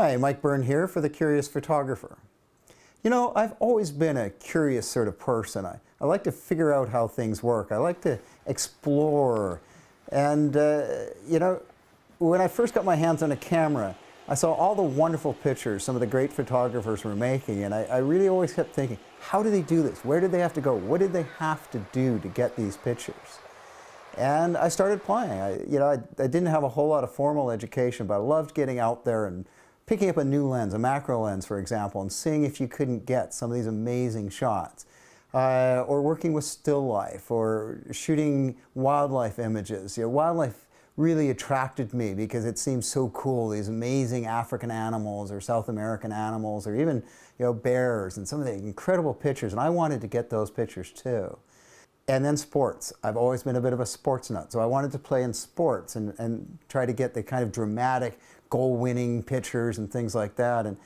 Hi, Mike Byrne here for The Curious Photographer. You know, I've always been a curious sort of person. I like to figure out how things work. I like to explore. And, you know, when I first got my hands on a camera, I saw all the wonderful pictures some of the great photographers were making, and I really always kept thinking, how do they do this? Where did they have to go? What did they have to do to get these pictures? And I started playing. I didn't have a whole lot of formal education, but I loved getting out there and picking up a new lens, a macro lens, for example, and seeing if you couldn't get some of these amazing shots. Or working with still life, or shooting wildlife images. You know, wildlife really attracted me because it seemed so cool, these amazing African animals or South American animals, or even, you know, bears and some of the incredible pictures, and I wanted to get those pictures too. And then sports. I've always been a bit of a sports nut, so I wanted to play in sports and try to get the kind of dramatic goal-winning pictures and things like that. And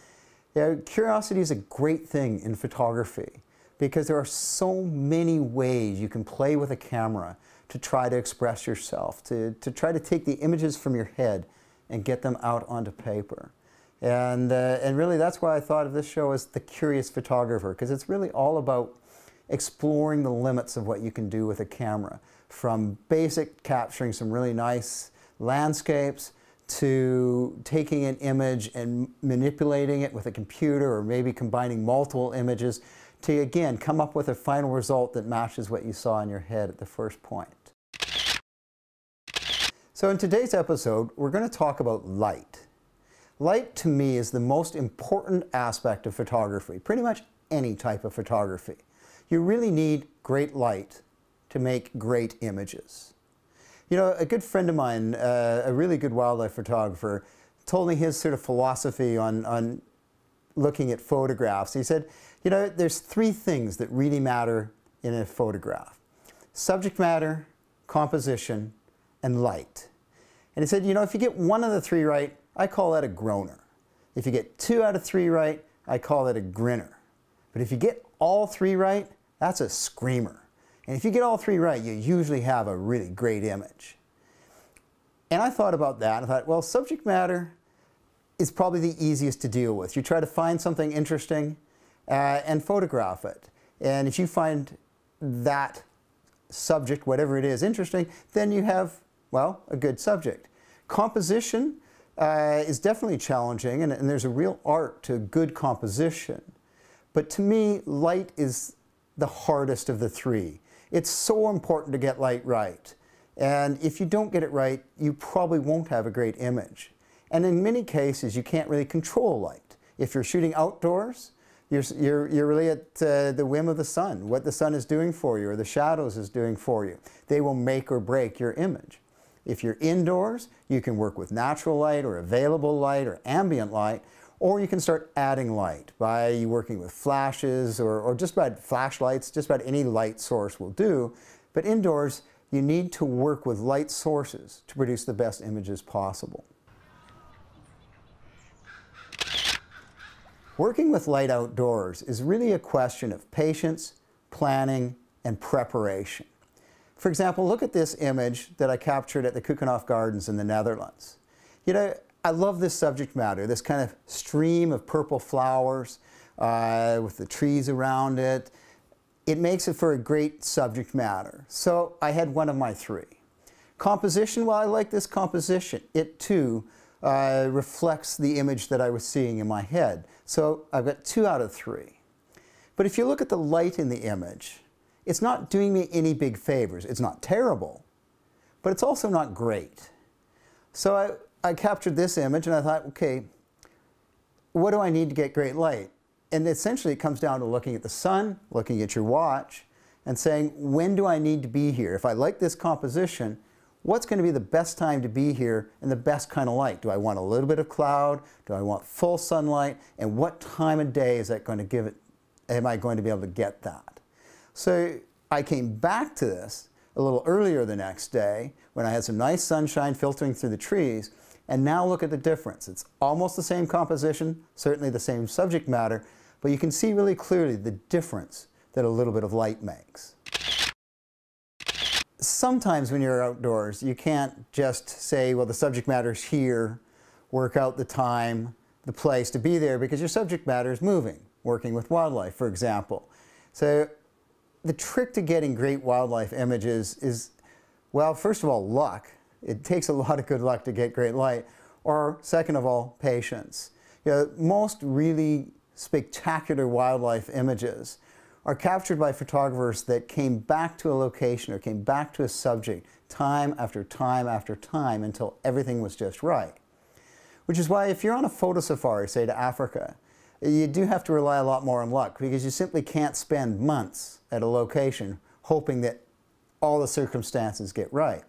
you know, curiosity is a great thing in photography because there are so many ways you can play with a camera to try to express yourself, to try to take the images from your head and get them out onto paper. And really that's why I thought of this show as The Curious Photographer, because it's really all about exploring the limits of what you can do with a camera, from basic capturing some really nice landscapes to taking an image and manipulating it with a computer, or maybe combining multiple images to again come up with a final result that matches what you saw in your head at the first point. So in today's episode, we're going to talk about light. Light to me is the most important aspect of photography, pretty much any type of photography. You really need great light to make great images. You know, a good friend of mine, a really good wildlife photographer, told me his sort of philosophy on looking at photographs. He said, you know, there's three things that really matter in a photograph: subject matter, composition, and light. And he said, you know, if you get one of the three right, I call that a groaner. If you get two out of three right, I call that a grinner. But if you get all three right, that's a screamer. And if you get all three right, you usually have a really great image. And I thought about that. I thought, well, subject matter is probably the easiest to deal with. You try to find something interesting and photograph it. And if you find that subject, whatever it is, interesting, then you have, well, a good subject. Composition is definitely challenging, and there's a real art to good composition. But to me, light is the hardest of the three. It's so important to get light right. And if you don't get it right, you probably won't have a great image. And in many cases, you can't really control light. If you're shooting outdoors, you're really at the whim of the sun, what the sun is doing for you, or the shadows is doing for you. They will make or break your image. If you're indoors, you can work with natural light or available light or ambient light, or you can start adding light by working with flashes or just about flashlights. Just about any light source will do. But indoors, you need to work with light sources to produce the best images possible. Working with light outdoors is really a question of patience, planning, and preparation. For example, look at this image that I captured at the Kukenhof Gardens in the Netherlands. You know, I love this subject matter, this kind of stream of purple flowers with the trees around it. It makes it for a great subject matter. So I had one of my three. Composition, well, I like this composition. It too reflects the image that I was seeing in my head. So I've got two out of three. But if you look at the light in the image, it's not doing me any big favors. It's not terrible, but it's also not great. So I captured this image and I thought, okay, what do I need to get great light? And essentially it comes down to looking at the sun, looking at your watch, and saying, when do I need to be here? If I like this composition, what's going to be the best time to be here and the best kind of light? Do I want a little bit of cloud? Do I want full sunlight? And what time of day is that going to give it? Am I going to be able to get that? So I came back to this a little earlier the next day when I had some nice sunshine filtering through the trees. And now look at the difference. It's almost the same composition, certainly the same subject matter, but you can see really clearly the difference that a little bit of light makes. Sometimes when you're outdoors, you can't just say, well, the subject matter's here, work out the time, the place to be there because your subject matter is moving, working with wildlife, for example. So the trick to getting great wildlife images is, well, first of all, luck. It takes a lot of good luck to get great light. Or second of all, patience. You know, most really spectacular wildlife images are captured by photographers that came back to a location or came back to a subject time after time after time until everything was just right. Which is why if you're on a photo safari, say to Africa, you do have to rely a lot more on luck because you simply can't spend months at a location hoping that all the circumstances get right.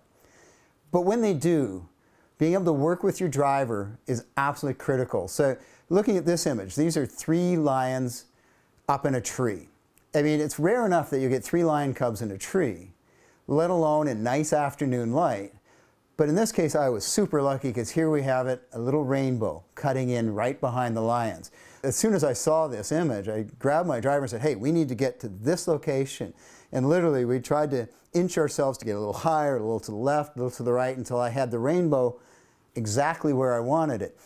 But when they do, being able to work with your driver is absolutely critical. So looking at this image, these are three lions up in a tree. I mean, it's rare enough that you get three lion cubs in a tree, let alone in nice afternoon light. But in this case, I was super lucky because here we have it, a little rainbow cutting in right behind the lions. As soon as I saw this image, I grabbed my driver and said, hey, we need to get to this location. And literally, we tried to inch ourselves to get a little higher, a little to the left, a little to the right, until I had the rainbow exactly where I wanted it.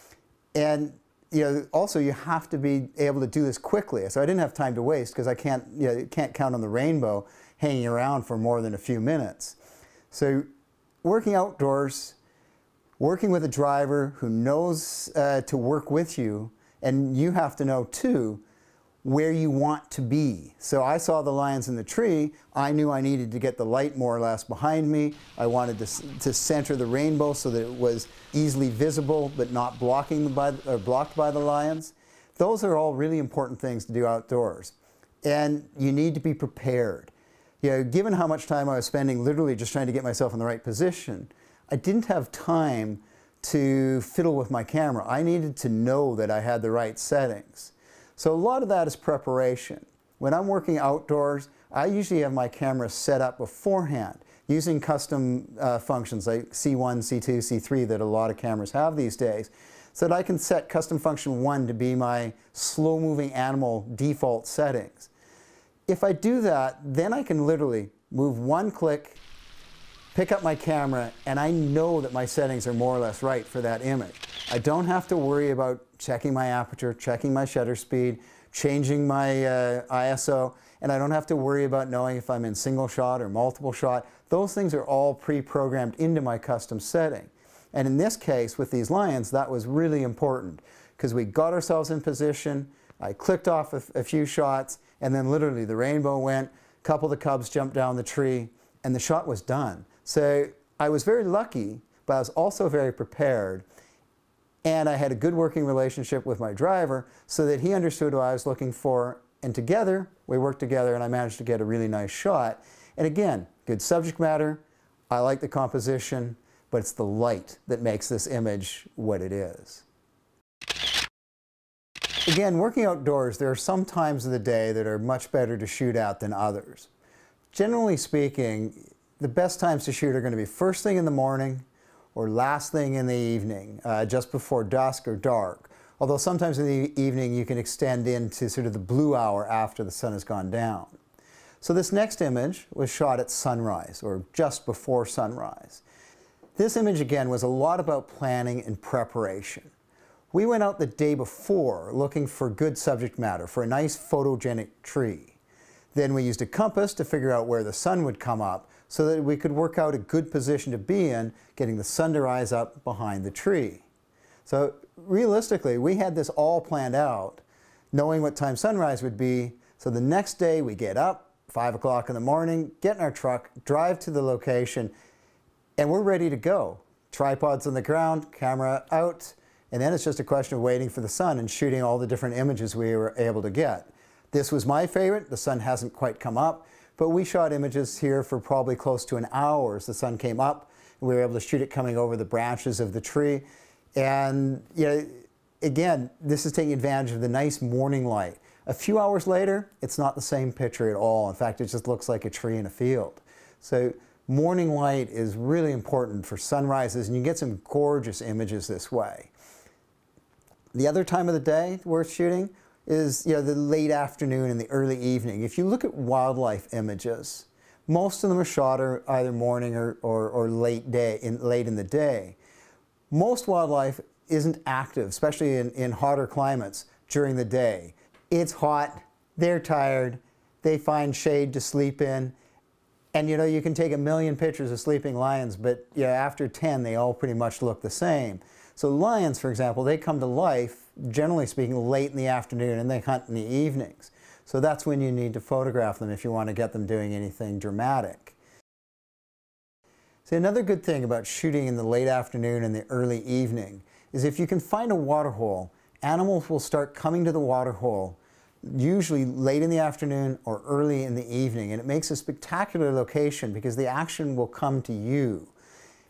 And you know, also, you have to be able to do this quickly. So I didn't have time to waste because I can't, you know, can't count on the rainbow hanging around for more than a few minutes. So working outdoors, working with a driver who knows to work with you, and you have to know, too, where you want to be. So I saw the lions in the tree. I knew I needed to get the light more or less behind me. I wanted to center the rainbow so that it was easily visible but not blocked by the lions. Those are all really important things to do outdoors. And you need to be prepared. You know, given how much time I was spending literally just trying to get myself in the right position, I didn't have time to fiddle with my camera. I needed to know that I had the right settings. So a lot of that is preparation. When I'm working outdoors, I usually have my camera set up beforehand using custom functions like C1, C2, C3 that a lot of cameras have these days, so that I can set custom function 1 to be my slow-moving animal default settings. If I do that, then I can literally move one click, pick up my camera, and I know that my settings are more or less right for that image. I don't have to worry about checking my aperture, checking my shutter speed, changing my ISO, and I don't have to worry about knowing if I'm in single shot or multiple shot. Those things are all pre-programmed into my custom setting. And in this case, with these lions, that was really important because we got ourselves in position, I clicked off a few shots, and then literally the rainbow went, a couple of the cubs jumped down the tree, and the shot was done. So I was very lucky, but I was also very prepared. And I had a good working relationship with my driver so that he understood what I was looking for. And together, we worked together and I managed to get a really nice shot. And again, good subject matter. I like the composition, but it's the light that makes this image what it is. Again, working outdoors, there are some times of the day that are much better to shoot at than others. Generally speaking, the best times to shoot are going to be first thing in the morning, or last thing in the evening, just before dusk or dark. Although sometimes in the evening you can extend into sort of the blue hour after the sun has gone down. So this next image was shot at sunrise, or just before sunrise. This image again was a lot about planning and preparation. We went out the day before looking for good subject matter, for a nice photogenic tree. Then we used a compass to figure out where the sun would come up, so that we could work out a good position to be in, getting the sun to rise up behind the tree. So realistically, we had this all planned out, knowing what time sunrise would be. So the next day we get up, 5 o'clock in the morning, get in our truck, drive to the location, and we're ready to go. Tripods on the ground, camera out, and then it's just a question of waiting for the sun and shooting all the different images we were able to get. This was my favorite. The sun hasn't quite come up, but we shot images here for probably close to an hour as the sun came up. We were able to shoot it coming over the branches of the tree. And you know, again, this is taking advantage of the nice morning light. A few hours later, it's not the same picture at all. In fact, it just looks like a tree in a field. So morning light is really important for sunrises, and you get some gorgeous images this way. The other time of the day worth shooting is, you know, the late afternoon and the early evening. If you look at wildlife images, most of them are shot either morning or late in the day. Most wildlife isn't active, especially in hotter climates during the day. It's hot, they're tired, they find shade to sleep in. And you know, you can take a million pictures of sleeping lions, but yeah, after 10, they all pretty much look the same. So lions, for example, they come to life, generally speaking, late in the afternoon, and they hunt in the evenings. So that's when you need to photograph them if you want to get them doing anything dramatic. So another good thing about shooting in the late afternoon and the early evening is if you can find a water hole, animals will start coming to the water hole, usually late in the afternoon or early in the evening. And it makes a spectacular location because the action will come to you.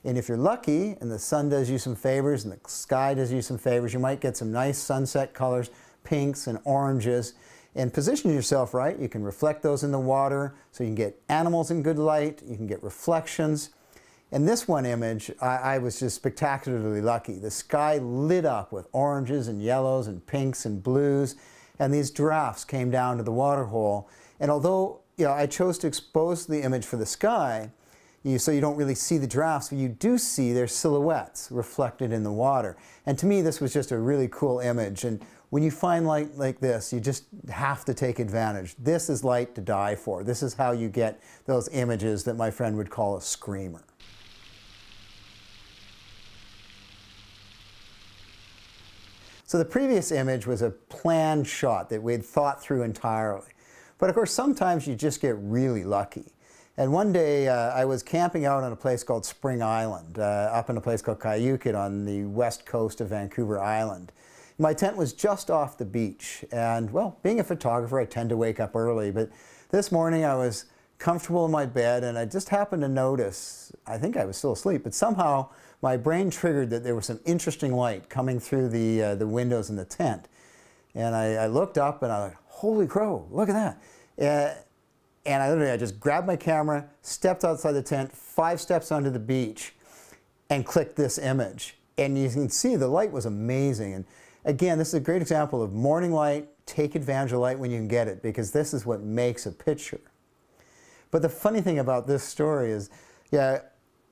And if you're lucky and the sun does you some favors and the sky does you some favors, you might get some nice sunset colors, pinks and oranges. And position yourself right. You can reflect those in the water, so you can get animals in good light, you can get reflections. And this one image, I was just spectacularly lucky. The sky lit up with oranges and yellows and pinks and blues, and these giraffes came down to the water hole. And although, you know, I chose to expose the image for the sky, so you don't really see the giraffes, but you do see their silhouettes reflected in the water. And to me, this was just a really cool image. And when you find light like this, you just have to take advantage. This is light to die for. This is how you get those images that my friend would call a screamer. So the previous image was a planned shot that we'd thought through entirely. But of course, sometimes you just get really lucky. And one day I was camping out on a place called Spring Island, up in a place called Cayucut on the west coast of Vancouver Island. My tent was just off the beach, and well, being a photographer, I tend to wake up early, but this morning I was comfortable in my bed and I just happened to notice, I think I was still asleep, but somehow my brain triggered that there was some interesting light coming through the windows in the tent. And I looked up and I was like, holy crow, look at that. And I just grabbed my camera, stepped outside the tent, 5 steps onto the beach, and clicked this image. And you can see the light was amazing. And again, this is a great example of morning light. Take advantage of light when you can get it, because this is what makes a picture. But the funny thing about this story is, yeah,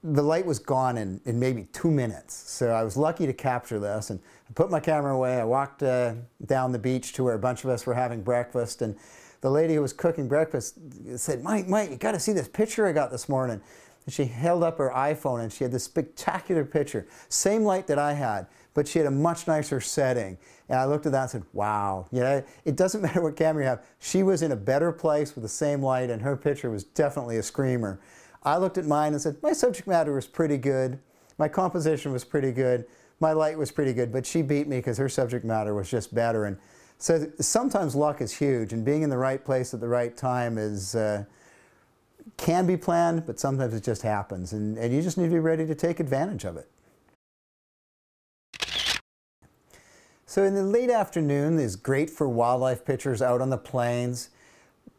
the light was gone in maybe 2 minutes. So I was lucky to capture this, and I put my camera away. I walked down the beach to where a bunch of us were having breakfast, and the lady who was cooking breakfast said, Mike, you got to see this picture I got this morning. And she held up her iPhone and she had this spectacular picture. Same light that I had, but she had a much nicer setting. And I looked at that and said, wow, you know, it doesn't matter what camera you have. She was in a better place with the same light, and her picture was definitely a screamer. I looked at mine and said, my subject matter was pretty good. My composition was pretty good. My light was pretty good, but she beat me because her subject matter was just better. And so sometimes luck is huge, and being in the right place at the right time is, can be planned, but sometimes it just happens, and you just need to be ready to take advantage of it. So in the late afternoon is great for wildlife pictures out on the plains,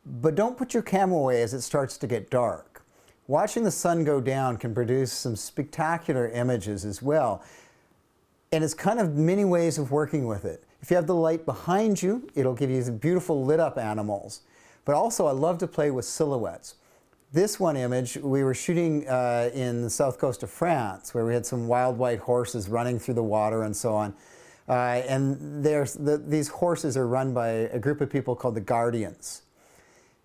but don't put your camera away as it starts to get dark. Watching the sun go down can produce some spectacular images as well, and it's kind of many ways of working with it. If you have the light behind you, it'll give you these beautiful lit up animals. But also I love to play with silhouettes. This one image, we were shooting in the south coast of France, where we had some wild white horses running through the water and so on. And these horses are run by a group of people called the Guardians.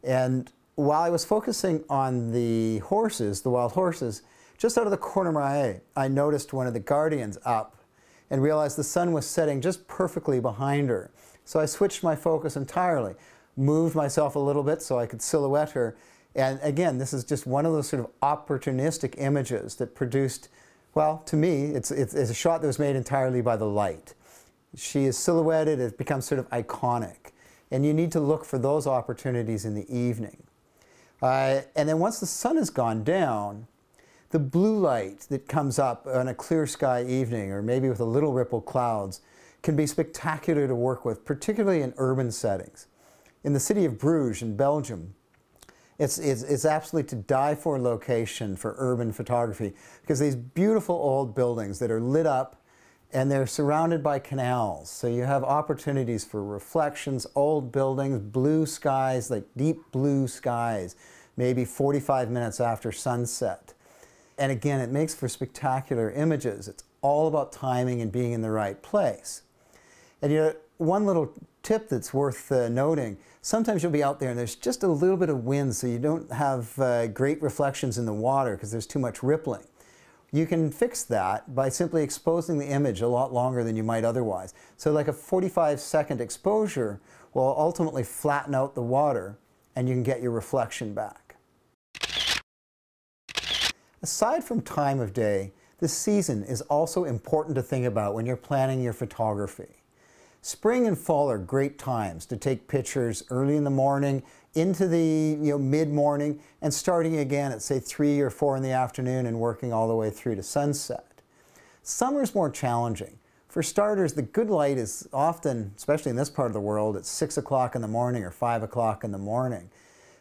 And while I was focusing on the horses, the wild horses, just out of the corner of my eye, I noticed one of the Guardians up, and realized the sun was setting just perfectly behind her. So I switched my focus entirely, moved myself a little bit so I could silhouette her. And again, this is just one of those sort of opportunistic images that produced, well, to me, it's a shot that was made entirely by the light. She is silhouetted, it becomes sort of iconic. And you need to look for those opportunities in the evening. And then once the sun has gone down, the blue light that comes up on a clear sky evening, or maybe with a little ripple clouds, can be spectacular to work with, particularly in urban settings. In the city of Bruges in Belgium, it's absolutely to die for location for urban photography, because these beautiful old buildings that are lit up and they're surrounded by canals. So you have opportunities for reflections, old buildings, blue skies, like deep blue skies, maybe 45 minutes after sunset. And again, it makes for spectacular images. It's all about timing and being in the right place. And you know, one little tip that's worth noting, sometimes you'll be out there and there's just a little bit of wind, so you don't have great reflections in the water because there's too much rippling. You can fix that by simply exposing the image a lot longer than you might otherwise. So like a 45-second exposure will ultimately flatten out the water and you can get your reflection back. Aside from time of day, the season is also important to think about when you're planning your photography. Spring and fall are great times to take pictures early in the morning, into the mid-morning, and starting again at say 3 or 4 in the afternoon and working all the way through to sunset. Summer's more challenging. For starters, the good light is often, especially in this part of the world, at 6 o'clock in the morning or 5 o'clock in the morning.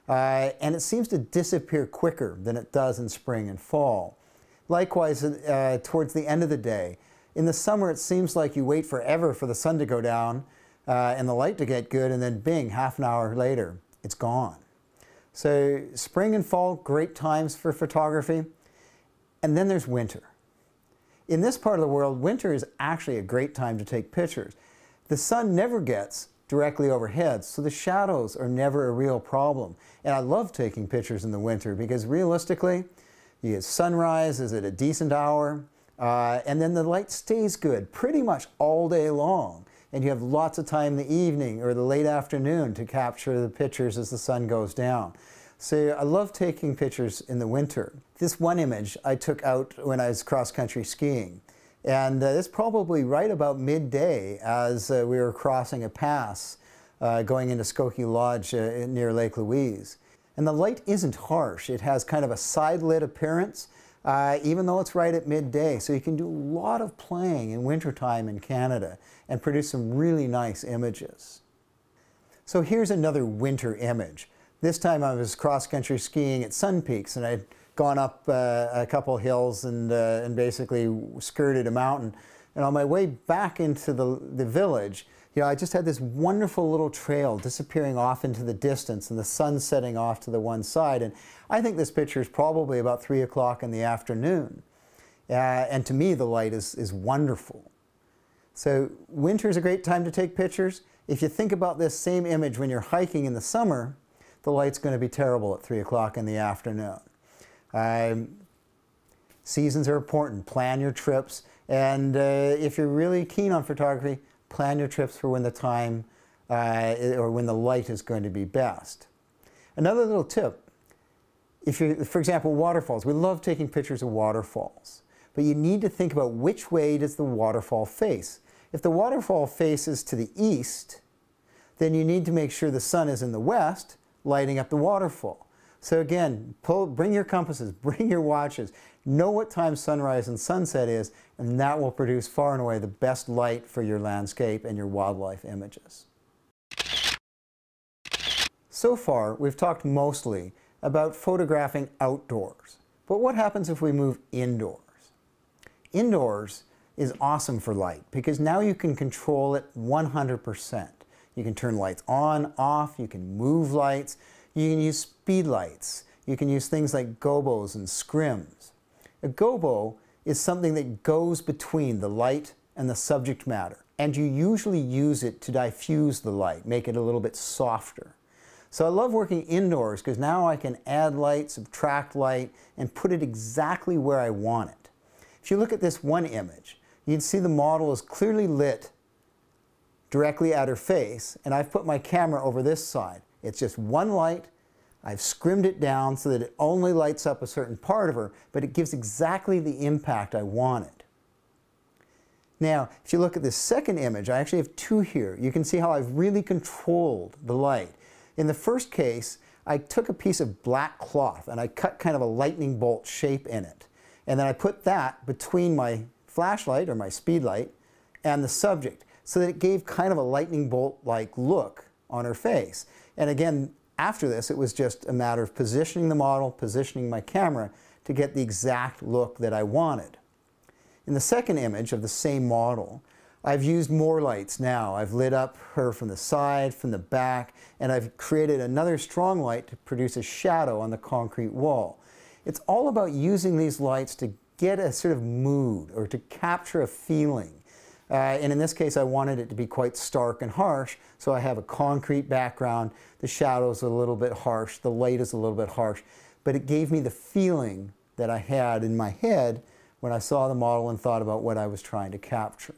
And it seems to disappear quicker than it does in spring and fall. Likewise, towards the end of the day. In the summer, it seems like you wait forever for the sun to go down and the light to get good, and then bing, half an hour later, it's gone. So spring and fall, great times for photography. And then there's winter. In this part of the world, winter is actually a great time to take pictures. The sun never gets directly overhead, so the shadows are never a real problem. And I love taking pictures in the winter because realistically, you get sunrise, is at a decent hour, and then the light stays good pretty much all day long. And you have lots of time in the evening or the late afternoon to capture the pictures as the sun goes down. So I love taking pictures in the winter. This one image I took out when I was cross-country skiing. And it's probably right about midday as we were crossing a pass going into Skoki Lodge near Lake Louise. And the light isn't harsh. It has kind of a side-lit appearance, even though it's right at midday. So you can do a lot of playing in wintertime in Canada and produce some really nice images. So here's another winter image. This time I was cross-country skiing at Sun Peaks, and I'd gone up a couple hills and basically skirted a mountain. And on my way back into the village, I just had this wonderful little trail disappearing off into the distance and the sun setting off to the one side. And I think this picture is probably about 3 o'clock in the afternoon. And to me, the light is wonderful. So winter is a great time to take pictures. If you think about this same image when you're hiking in the summer, the light's going to be terrible at 3 o'clock in the afternoon. Seasons are important. Plan your trips. And if you're really keen on photography, plan your trips for when the time or when the light is going to be best. Another little tip, if you, for example, waterfalls. We love taking pictures of waterfalls, but you need to think about which way does the waterfall face. If the waterfall faces to the east, then you need to make sure the sun is in the west, lighting up the waterfall. So again, bring your compasses, bring your watches, know what time sunrise and sunset is, and that will produce far and away the best light for your landscape and your wildlife images. So far, we've talked mostly about photographing outdoors, but what happens if we move indoors? Indoors is awesome for light because now you can control it 100%. You can turn lights on, off, you can move lights, you can use speed lights. You can use things like gobos and scrims. A gobo is something that goes between the light and the subject matter, and you usually use it to diffuse the light, make it a little bit softer. So I love working indoors because now I can add light, subtract light, and put it exactly where I want it. If you look at this one image, you can see the model is clearly lit directly at her face, and I've put my camera over this side. It's just one light. I've scrimmed it down so that it only lights up a certain part of her, but it gives exactly the impact I wanted. Now, if you look at this second image, I actually have two here. You can see how I've really controlled the light. In the first case, I took a piece of black cloth and I cut kind of a lightning bolt shape in it. And then I put that between my flashlight or my speed light and the subject so that it gave kind of a lightning bolt-like look on her face. And again, after this, it was just a matter of positioning the model, positioning my camera to get the exact look that I wanted. In the second image of the same model, I've used more lights now. I've lit up her from the side, from the back, and I've created another strong light to produce a shadow on the concrete wall. It's all about using these lights to get a sort of mood or to capture a feeling. And in this case, I wanted it to be quite stark and harsh, so I have a concrete background, the shadow's a little bit harsh, the light is a little bit harsh, but it gave me the feeling that I had in my head when I saw the model and thought about what I was trying to capture.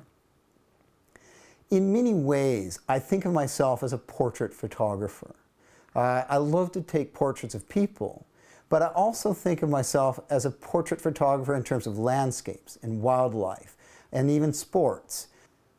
In many ways, I think of myself as a portrait photographer. I love to take portraits of people, but I also think of myself as a portrait photographer in terms of landscapes and wildlife and even sports.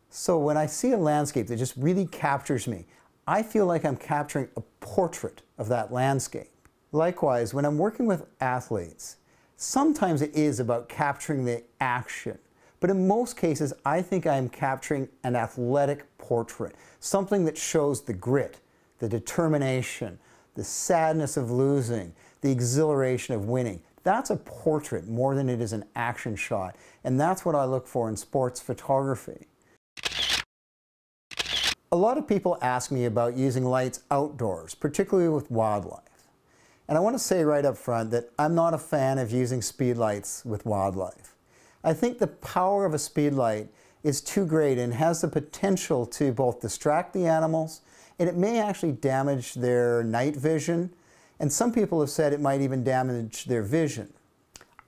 So when I see a landscape that just really captures me, I feel like I'm capturing a portrait of that landscape. Likewise, when I'm working with athletes, sometimes it is about capturing the action, but in most cases, I think I'm capturing an athletic portrait, something that shows the grit, the determination, the sadness of losing, the exhilaration of winning. That's a portrait more than it is an action shot, and that's what I look for in sports photography. A lot of people ask me about using lights outdoors, particularly with wildlife. And I want to say right up front that I'm not a fan of using speed lights with wildlife. I think the power of a speed light is too great and has the potential to both distract the animals, and it may actually damage their night vision, and some people have said it might even damage their vision.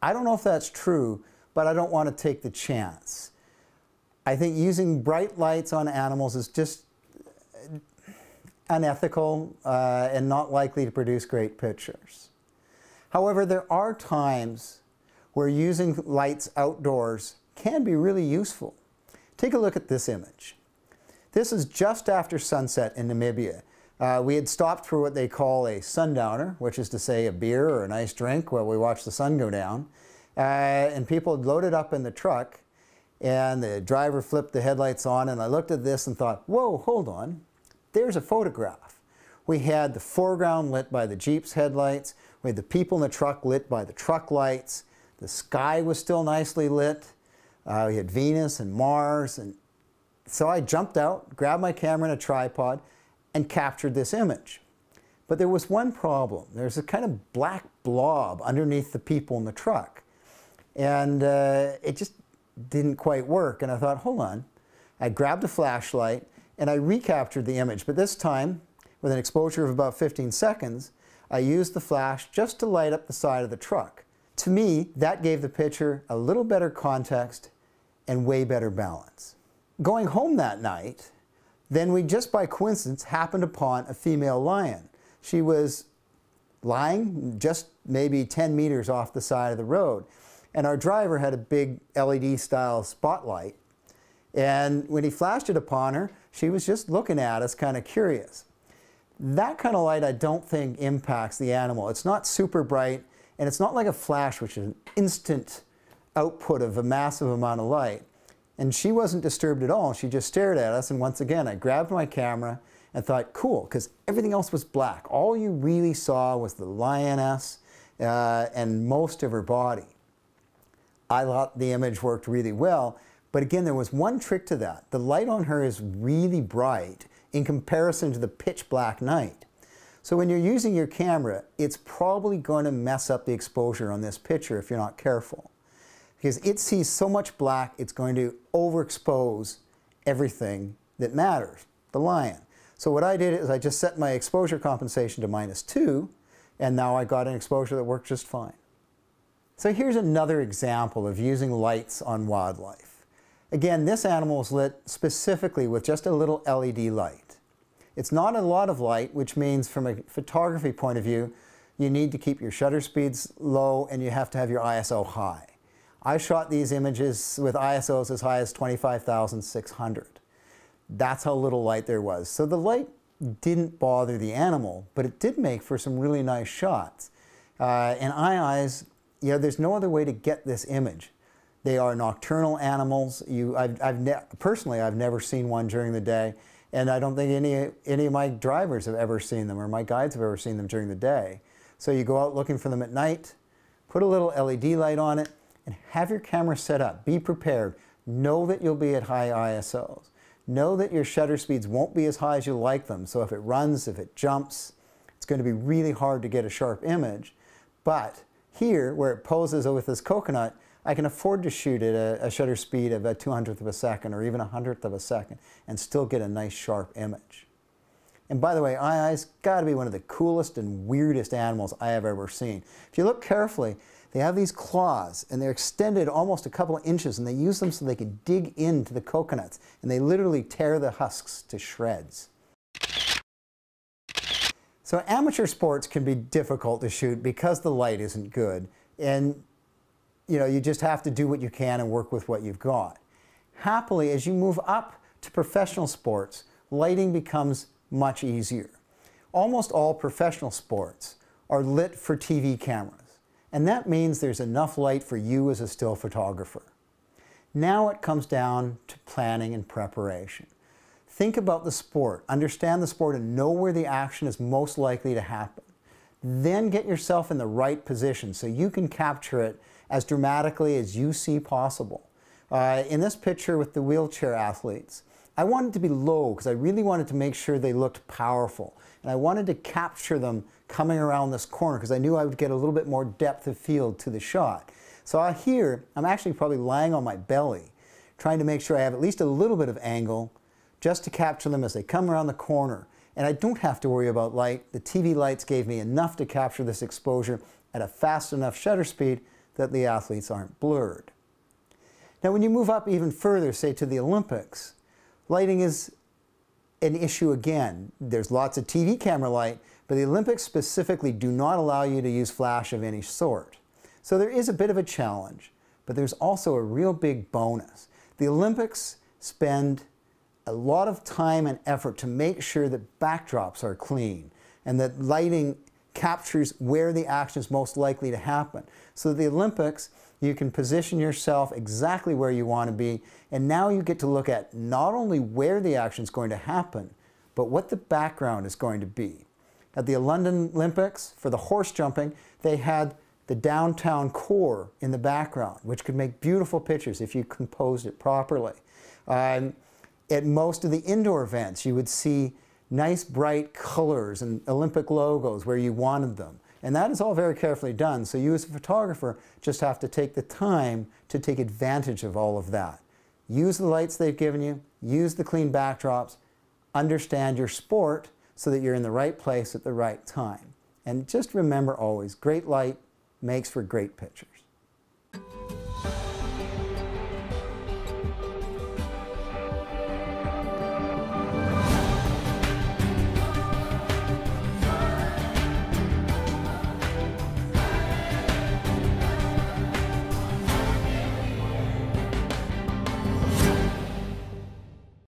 I don't know if that's true, but I don't want to take the chance. I think using bright lights on animals is just unethical and not likely to produce great pictures. However, there are times where using lights outdoors can be really useful. Take a look at this image. This is just after sunset in Namibia. We had stopped for what they call a sundowner, which is to say a beer or a nice drink while we watched the sun go down. And people had loaded up in the truck, and the driver flipped the headlights on, and I looked at this and thought, whoa, hold on, there's a photograph. We had the foreground lit by the Jeep's headlights, we had the people in the truck lit by the truck lights, the sky was still nicely lit, we had Venus and Mars, and so I jumped out, grabbed my camera and a tripod, and captured this image. But there was one problem. There's a kind of black blob underneath the people in the truck. And it just didn't quite work. And I thought, hold on. I grabbed a flashlight and I recaptured the image. But this time, with an exposure of about 15 seconds, I used the flash just to light up the side of the truck. To me, that gave the picture a little better context and way better balance. Going home that night, then we just by coincidence happened upon a female lion. She was lying just maybe 10 meters off the side of the road. And our driver had a big LED style spotlight. And when he flashed it upon her, she was just looking at us kind of curious. That kind of light I don't think impacts the animal. It's not super bright and it's not like a flash, which is an instant output of a massive amount of light. And she wasn't disturbed at all. She just stared at us. And once again, I grabbed my camera and thought, cool, because everything else was black. All you really saw was the lioness and most of her body. I thought the image worked really well. But again, there was one trick to that. The light on her is really bright in comparison to the pitch black night. So when you're using your camera, it's probably going to mess up the exposure on this picture if you're not careful. Because it sees so much black, it's going to overexpose everything that matters, the lion. So what I did is I just set my exposure compensation to -2, and now I got an exposure that worked just fine. So here's another example of using lights on wildlife. Again, this animal is lit specifically with just a little LED light. It's not a lot of light, which means from a photography point of view, you need to keep your shutter speeds low and you have to have your ISO high. I shot these images with ISOs as high as 25,600. That's how little light there was. So the light didn't bother the animal, but it did make for some really nice shots. And eye-eyes, you know, there's no other way to get this image. They are nocturnal animals. Personally, I've never seen one during the day, and I don't think any of my drivers have ever seen them or my guides have ever seen them during the day. So you go out looking for them at night, put a little LED light on it, and have your camera set up. Be prepared. Know that you'll be at high ISOs. Know that your shutter speeds won't be as high as you like them. So if it runs, if it jumps, it's going to be really hard to get a sharp image. But here, where it poses with this coconut, I can afford to shoot at a shutter speed of a 200th of a second or even 100th of a second and still get a nice sharp image. And by the way, aye-aye's got to be one of the coolest and weirdest animals I have ever seen. If you look carefully, they have these claws and they're extended almost a couple of inches, and they use them so they can dig into the coconuts, and they literally tear the husks to shreds. So amateur sports can be difficult to shoot because the light isn't good, and you know, you just have to do what you can and work with what you've got. Happily, as you move up to professional sports, lighting becomes much easier. Almost all professional sports are lit for TV cameras, and that means there's enough light for you as a still photographer. Now it comes down to planning and preparation. Think about the sport, understand the sport, and know where the action is most likely to happen. Then get yourself in the right position so you can capture it as dramatically as you see possible. In this picture with the wheelchair athletes, I wanted to be low because I really wanted to make sure they looked powerful. And I wanted to capture them coming around this corner because I knew I would get a little bit more depth of field to the shot. So here, I'm actually probably lying on my belly, trying to make sure I have at least a little bit of angle just to capture them as they come around the corner. And I don't have to worry about light. The TV lights gave me enough to capture this exposure at a fast enough shutter speed that the athletes aren't blurred. Now, when you move up even further, say to the Olympics, lighting is an issue again. There's lots of TV camera light, but the Olympics specifically do not allow you to use flash of any sort. So there is a bit of a challenge, but there's also a real big bonus. The Olympics spend a lot of time and effort to make sure that backdrops are clean and that lighting captures where the action is most likely to happen. So the Olympics, you can position yourself exactly where you want to be, and now you get to look at not only where the action is going to happen, but what the background is going to be. At the London Olympics, for the horse jumping, they had the downtown core in the background, which could make beautiful pictures if you composed it properly. At most of the indoor events, you would see nice bright colors and Olympic logos where you wanted them. And that is all very carefully done, so you as a photographer just have to take the time to take advantage of all of that. Use the lights they've given you, use the clean backdrops, understand your sport so that you're in the right place at the right time. And just remember always, great light makes for great pictures.